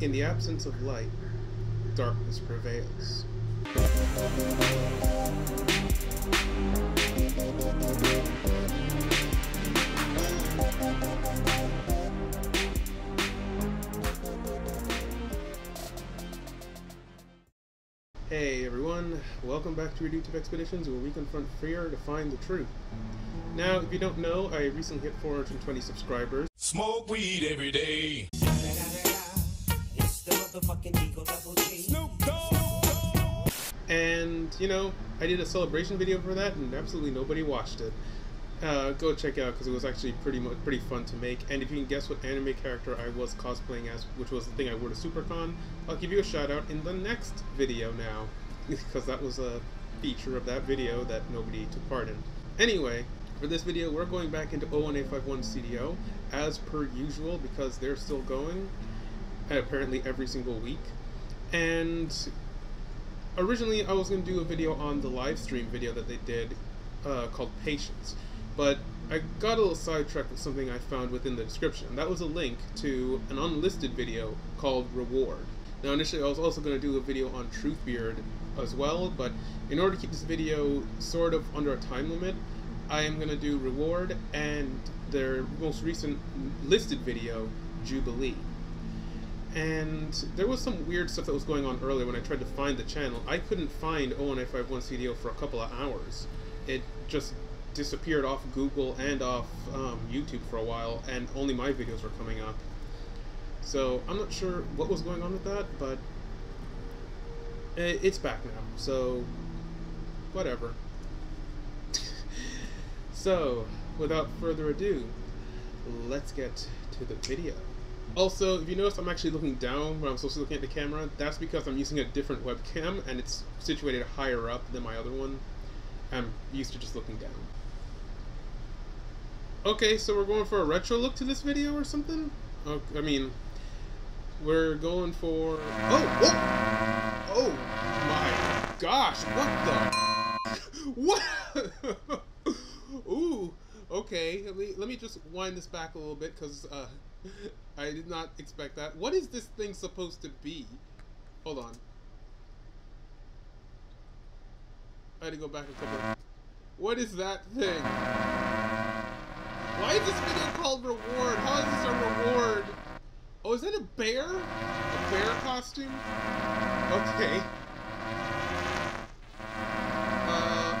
In the absence of light, darkness prevails. Hey everyone, welcome back to Weird YouTube Expeditions, where we confront fear to find the truth. Now, if you don't know, I recently hit 420 subscribers. Smoke weed every day. And, you know, I did a celebration video for that and absolutely nobody watched it. Go check it out because it was actually pretty fun to make. And if you can guess what anime character I was cosplaying as, which was the thing I wore to Supercon, I'll give you a shout out in the next video now, because that was a feature of that video that nobody took part in. Anyway, for this video we're going back into 01A51CD0 as per usual because they're still going. Apparently every single week. And originally I was going to do a video on the live stream video that they did called Patience, but I got a little sidetracked with something I found within the description. That was a link to an unlisted video called Reward. Now initially I was also going to do a video on Truthbeard as well, but in order to keep this video sort of under a time limit, I am going to do Reward and their most recent listed video, Jubilee. And there was some weird stuff that was going on earlier when I tried to find the channel. I couldn't find 01A51CD0 for a couple of hours. It just disappeared off Google and off YouTube for a while, and only my videos were coming up. So I'm not sure what was going on with that, but it's back now, so whatever. So without further ado, let's get to the video. Also, if you notice I'm actually looking down when I'm supposed to be looking at the camera, that's because I'm using a different webcam and it's situated higher up than my other one. I'm used to just looking down. Okay, so we're going for a retro look to this video or something? Okay, I mean, we're going for... Oh! Whoa! Oh my gosh, what the... What? Ooh, okay, let me just wind this back a little bit because... I did not expect that. What is this thing supposed to be? Hold on. I had to go back a couple. What is that thing? Why is this video called Reward? How is this a reward? Oh, is that a bear? A bear costume? Okay.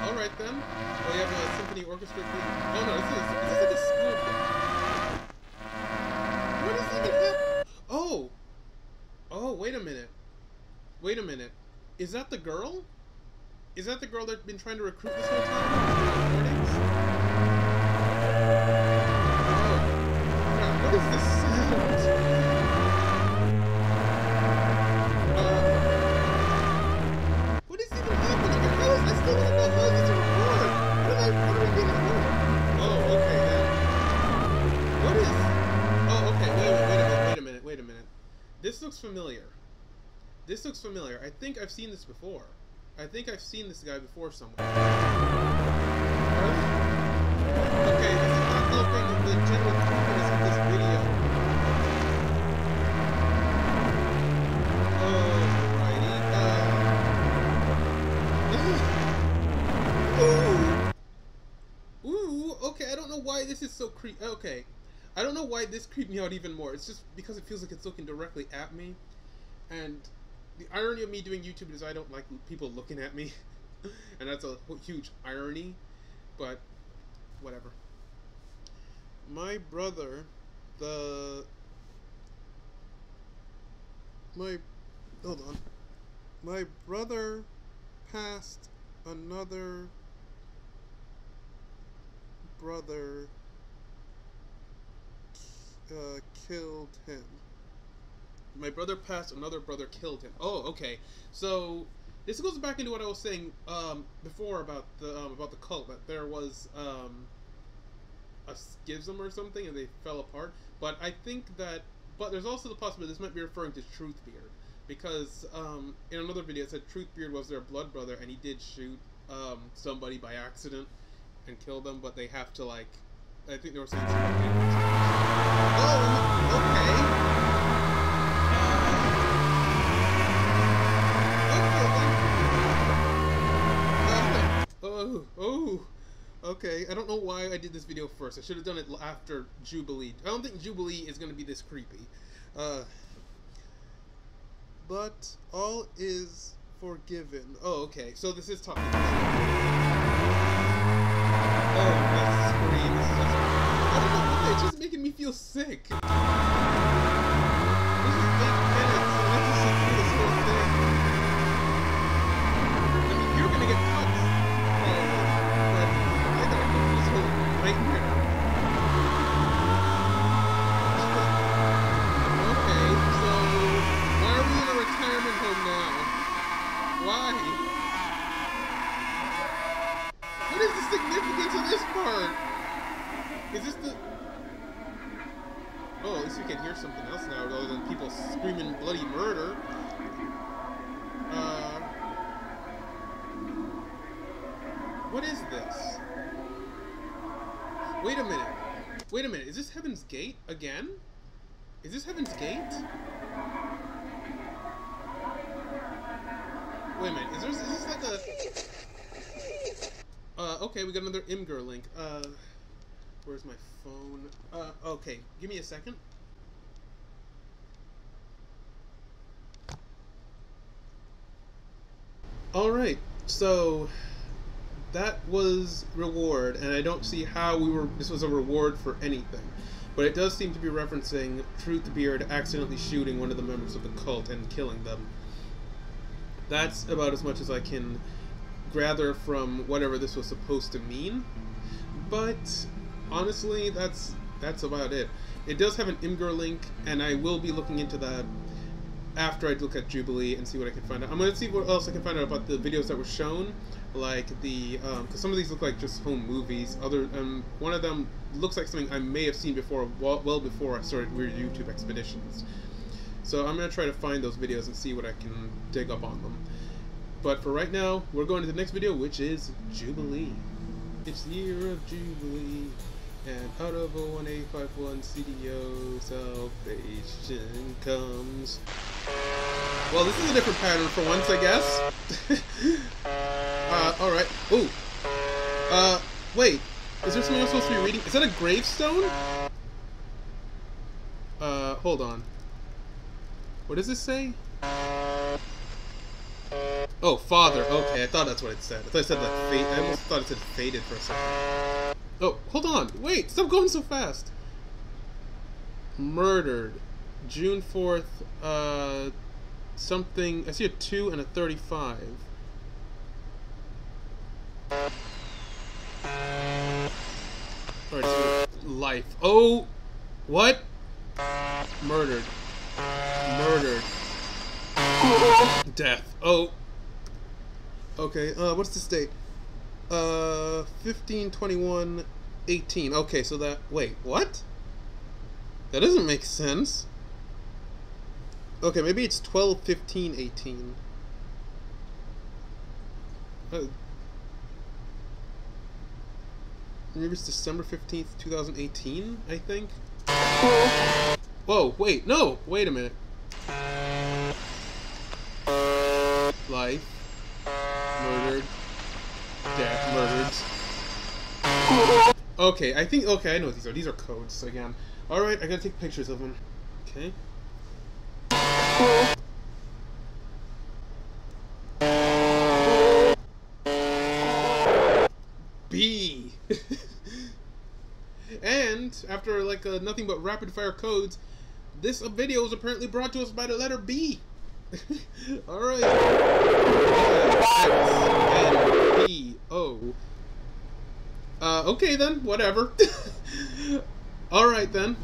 Alright then. Oh, you have a symphony orchestra thing. Oh no, this is like a school thing. Oh! Oh, wait a minute. Wait a minute. Is that the girl? Is that the girl that's been trying to recruit this whole time? Oh, God, what is this sound? What is even happening? How is this thing about how this is a reward? What am I getting for? Oh, okay, then. What is... Oh, okay, wait a minute. This looks familiar. This looks familiar. I think I've seen this before. I think I've seen this guy before somewhere. Okay, this is not helping the general confidence of this video. Alrighty. Ooh! Ooh, okay, I don't know why this is so creepy. Okay. I don't know why this creeped me out even more. It's just because it feels like it's looking directly at me. And the irony of me doing YouTube is I don't like people looking at me. And that's a huge irony. But, whatever. Hold on. My brother passed another brother... killed him. My brother passed, another brother killed him. Oh, okay. So this goes back into what I was saying before about the cult, that there was a schism or something and they fell apart. But I think that, but there's also the possibility this might be referring to Truthbeard, because in another video it said Truthbeard was their blood brother and he did shoot somebody by accident and kill them, but they have to, like, I think they were saying something. Oh, okay. Oh, okay. I don't know why I did this video first. I should have done it after Jubilee. I don't think Jubilee is going to be this creepy. But all is forgiven. Oh, okay. So this is tough. Oh, that scream. I don't know. It's just making me feel sick. Wait a minute, is this Heaven's Gate again? Is this Heaven's Gate? Wait a minute, is this like a... okay, we got another Imgur link. Where's my phone? Okay, give me a second. Alright, so... that was Reward, and I don't see how we were. This was a reward for anything, but it does seem to be referencing Truthbeard accidentally shooting one of the members of the cult and killing them. That's about as much as I can gather from whatever this was supposed to mean. But honestly, that's about it. It does have an Imgur link, and I will be looking into that after I look at Jubilee and see what I can find out. I'm gonna see what else I can find out about the videos that were shown. Like the, because some of these look like just home movies. One of them looks like something I may have seen before, well before I started Weird YouTube Expeditions. So I'm gonna try to find those videos and see what I can dig up on them. But for right now, we're going to the next video, which is Jubilee. It's the year of Jubilee, and out of 01A51CD0, salvation comes. Well, this is a different pattern for once, I guess. Alright. Ooh. Wait. Is there something I'm supposed to be reading? Is that a gravestone? Hold on. What does this say? Oh, Father. Okay, I thought that's what it said. I thought it said that fate. I almost thought it said faded for a second. Oh, hold on. Wait, stop going so fast. Murdered. June 4th, something. I see a 2 and a 35. Alright, so life. Oh! What? Murdered. Murdered. Death. Oh! Okay, what's this date? 15/21/18. Okay, so that. Wait, what? That doesn't make sense. Okay, maybe it's 12/15/18. Maybe it's December 15th, 2018, I think? Whoa, wait, no! Wait a minute. Life. Murdered. Death. Murdered. Okay, I think, okay, I know what these are. These are codes, again. Alright, I gotta take pictures of them. Okay. B! And after like nothing but rapid fire codes, this video was apparently brought to us by the letter B. All right. X N B O. Okay then, whatever. All right then.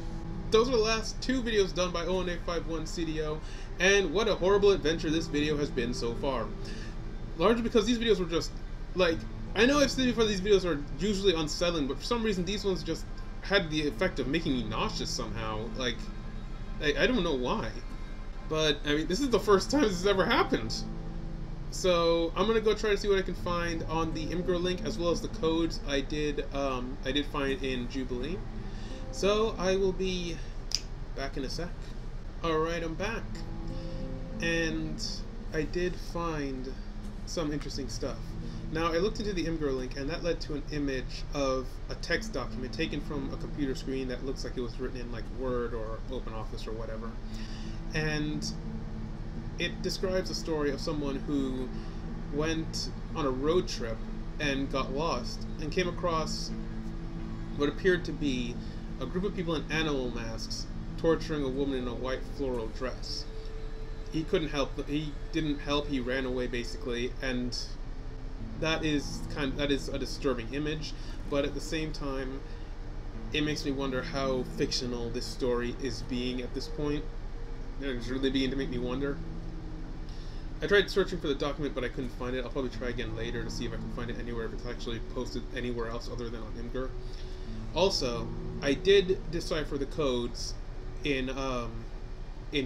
Those are the last two videos done by 01A51CD0, and what a horrible adventure this video has been so far. Largely because these videos were just like. I know I've said before these videos are usually unsettling, but for some reason these ones just had the effect of making me nauseous somehow. Like, I don't know why. But, I mean, this is the first time this has ever happened. So, I'm gonna go try to see what I can find on the Imgur link, as well as the codes I did find in Jubilee. So, I will be back in a sec. Alright, I'm back. And I did find some interesting stuff. Now I looked into the Imgur link, and that led to an image of a text document taken from a computer screen that looks like it was written in like Word or OpenOffice or whatever. And it describes a story of someone who went on a road trip and got lost and came across what appeared to be a group of people in animal masks torturing a woman in a white floral dress. He couldn't help. He didn't help. He ran away, basically, and that is a disturbing image, but at the same time it makes me wonder how fictional this story is being at this point. It's really beginning to make me wonder. I tried searching for the document, but I couldn't find it. I'll probably try again later to see if I can find it anywhere, if it's actually posted anywhere else other than on Imgur. Also, I did decipher the codes in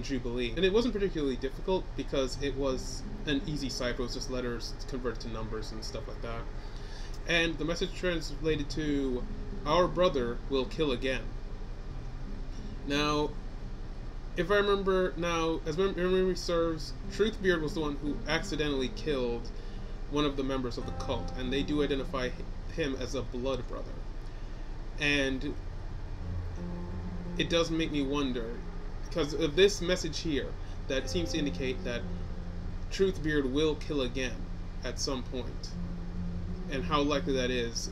Jubilee, and it wasn't particularly difficult because it was an easy cipher. It was just letters converted to numbers and stuff like that. And the message translated to "Our brother will kill again." Now, if I remember now, as memory serves, Truthbeard was the one who accidentally killed one of the members of the cult, and they do identify him as a blood brother. And it does make me wonder, because of this message here that seems to indicate that Truthbeard will kill again at some point, and how likely that is.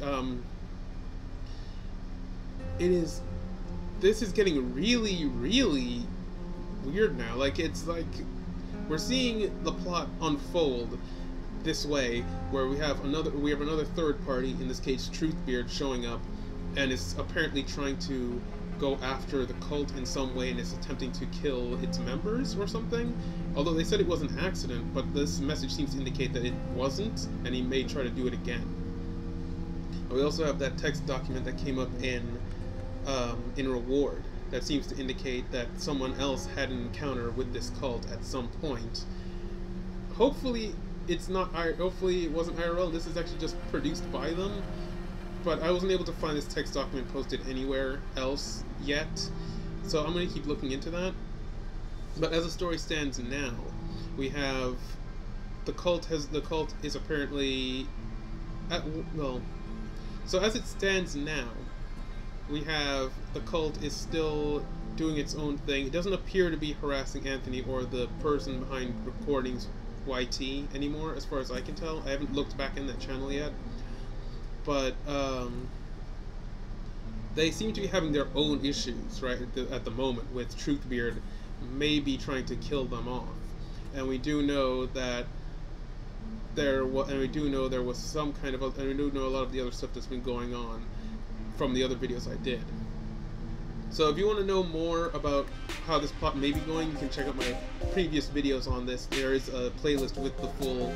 This is getting really, really weird now. Like, it's like we're seeing the plot unfold this way, where we have another third party, in this case Truthbeard, showing up and is apparently trying to go after the cult in some way, and is attempting to kill its members or something. Although they said it was an accident, but this message seems to indicate that it wasn't, and he may try to do it again. And we also have that text document that came up in Reward that seems to indicate that someone else had an encounter with this cult at some point. Hopefully it's not. Hopefully it wasn't IRL. This is actually just produced by them. But I wasn't able to find this text document posted anywhere else yet, so I'm going to keep looking into that. But as the story stands now, we have the cult is apparently at, well, so as it stands now, we have the cult is still doing its own thing. It doesn't appear to be harassing Anthony or the person behind Recordings YT anymore, as far as I can tell. I haven't looked back in that channel yet. But they seem to be having their own issues right at the moment, with Truthbeard maybe trying to kill them off. And we do know that there was some kind of, and we do know a lot of the other stuff that's been going on from the other videos I did. So if you want to know more about how this plot may be going, you can check out my previous videos on this. There is a playlist with the full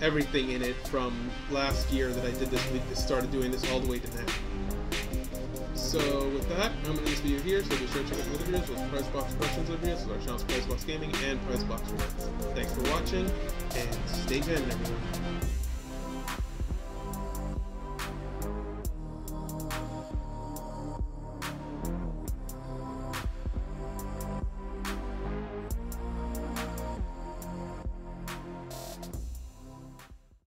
everything in it from last year that I did this, started doing this all the way to now. So with that, I'm going to end this video here, so be sure to check out my other videos with PrizeBox Persons videos, with our channels PrizeBox Gaming and PrizeBox Rewards. Thanks for watching, and stay tuned, everyone.